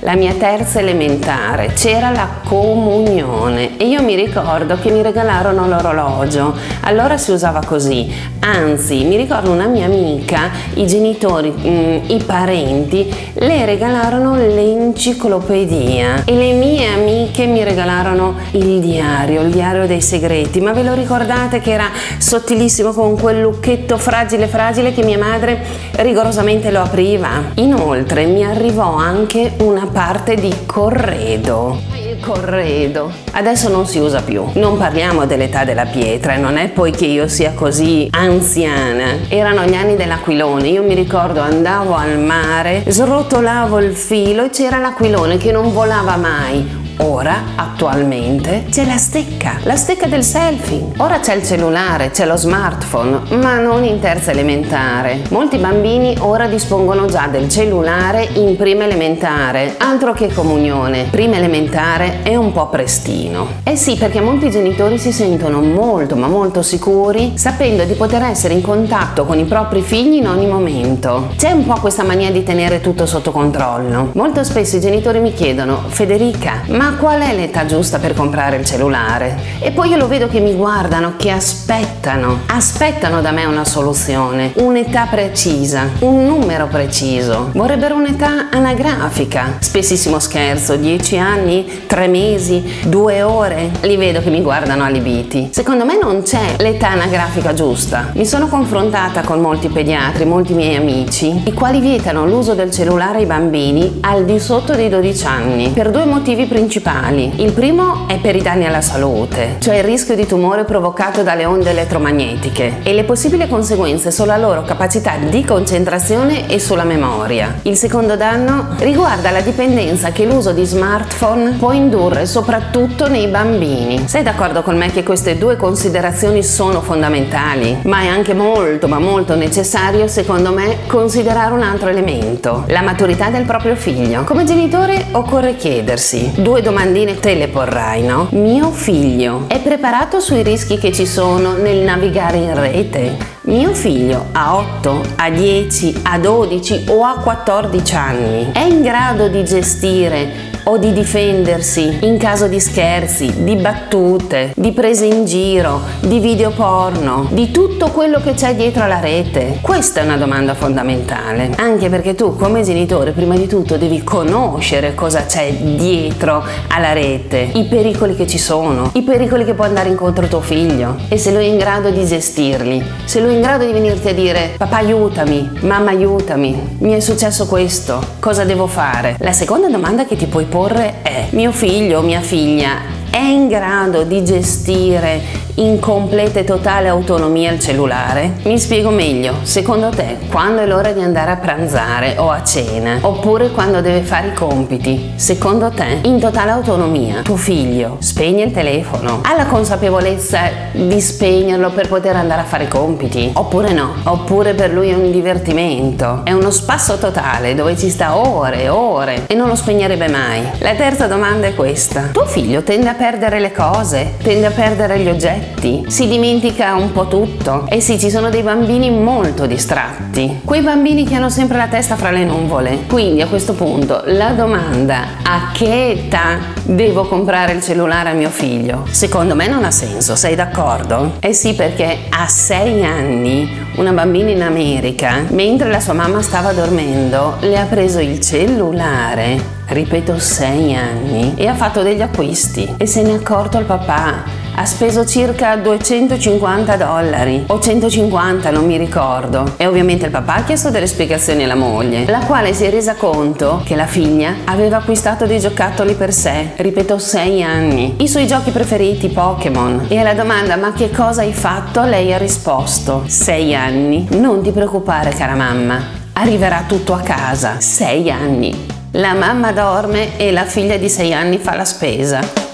la mia terza elementare, c'era la comunione e io mi ricordo che mi regalarono l'orologio. Allora si usava così, anzi mi ricordo una mia amica, i genitori, i parenti le regalarono l'enciclopedia e le mie amiche mi regalarono il diario dei segreti. Ma ve lo ricordate che era sottilissimo con quel lucchetto fragile fragile che mia madre rigorosamente lo apriva? Inoltre mi arrivò anche una parte di corredo. Il corredo adesso non si usa più, non parliamo dell'età della pietra, non è poi che io sia così anziana. Erano gli anni dell'aquilone, io mi ricordo andavo al mare, srotolavo il filo e c'era l'aquilone che non volava mai. Ora, attualmente, c'è la stecca del selfie. Ora c'è il cellulare, c'è lo smartphone, ma non in terza elementare. Molti bambini ora dispongono già del cellulare in prima elementare, altro che comunione. Prima elementare è un po' prestino. Eh sì, perché molti genitori si sentono molto, ma molto sicuri, sapendo di poter essere in contatto con i propri figli in ogni momento. C'è un po' questa mania di tenere tutto sotto controllo. Molto spesso i genitori mi chiedono: Federica, ma qual è l'età giusta per comprare il cellulare? E poi io lo vedo che mi guardano, che aspettano da me una soluzione, un'età precisa, un numero preciso, vorrebbero un'età anagrafica. Spessissimo scherzo, 10 anni, 3 mesi, 2 ore, li vedo che mi guardano allibiti. Secondo me non c'è l'età anagrafica giusta. Mi sono confrontata con molti pediatri, molti miei amici, i quali vietano l'uso del cellulare ai bambini al di sotto dei 12 anni per due motivi principali. Il primo è per i danni alla salute, cioè il rischio di tumore provocato dalle onde elettromagnetiche e le possibili conseguenze sulla loro capacità di concentrazione e sulla memoria. Il secondo danno riguarda la dipendenza che l'uso di smartphone può indurre soprattutto nei bambini. Sei d'accordo con me che queste due considerazioni sono fondamentali? Ma è anche molto, ma molto necessario, secondo me, considerare un altro elemento, la maturità del proprio figlio. Come genitore occorre chiedersi due domandine, te le porrai, no? Mio figlio è preparato sui rischi che ci sono nel navigare in rete? Mio figlio a 8, a 10, a 12 o a 14 anni è in grado di gestire o di difendersi in caso di scherzi, di battute, di prese in giro, di video porno, di tutto quello che c'è dietro la rete? Questa è una domanda fondamentale, anche perché tu come genitore prima di tutto devi conoscere cosa c'è dietro alla rete, i pericoli che ci sono, i pericoli che può andare incontro tuo figlio e se lui è in grado di gestirli, se lui è in grado di venirti a dire: papà aiutami, mamma aiutami, mi è successo questo, cosa devo fare? La seconda domanda che ti puoi porre è: mio figlio o mia figlia è in grado di gestire in completa e totale autonomia il cellulare? Mi spiego meglio, secondo te quando è l'ora di andare a pranzare o a cena oppure quando deve fare i compiti, secondo te in totale autonomia tuo figlio spegne il telefono? Ha la consapevolezza di spegnerlo per poter andare a fare i compiti oppure no? Oppure per lui è un divertimento, è uno spasso totale dove ci sta ore e ore e non lo spegnerebbe mai? La terza domanda è questa: tuo figlio tende a perdere le cose, tende a perdere gli oggetti, si dimentica un po' tutto? Eh sì, ci sono dei bambini molto distratti, quei bambini che hanno sempre la testa fra le nuvole. Quindi a questo punto la domanda a che età devo comprare il cellulare a mio figlio secondo me non ha senso, sei d'accordo? Eh sì, perché a 6 anni una bambina in America, mentre la sua mamma stava dormendo, le ha preso il cellulare, ripeto 6 anni, e ha fatto degli acquisti e se ne è accorto il papà. Ha speso circa $250 o 150, non mi ricordo, e ovviamente il papà ha chiesto delle spiegazioni alla moglie, la quale si è resa conto che la figlia aveva acquistato dei giocattoli per sé, ripeto 6 anni, i suoi giochi preferiti, Pokémon, e alla domanda ma che cosa hai fatto lei ha risposto: 6 anni, non ti preoccupare cara mamma, arriverà tutto a casa. 6 anni, la mamma dorme e la figlia di 6 anni fa la spesa.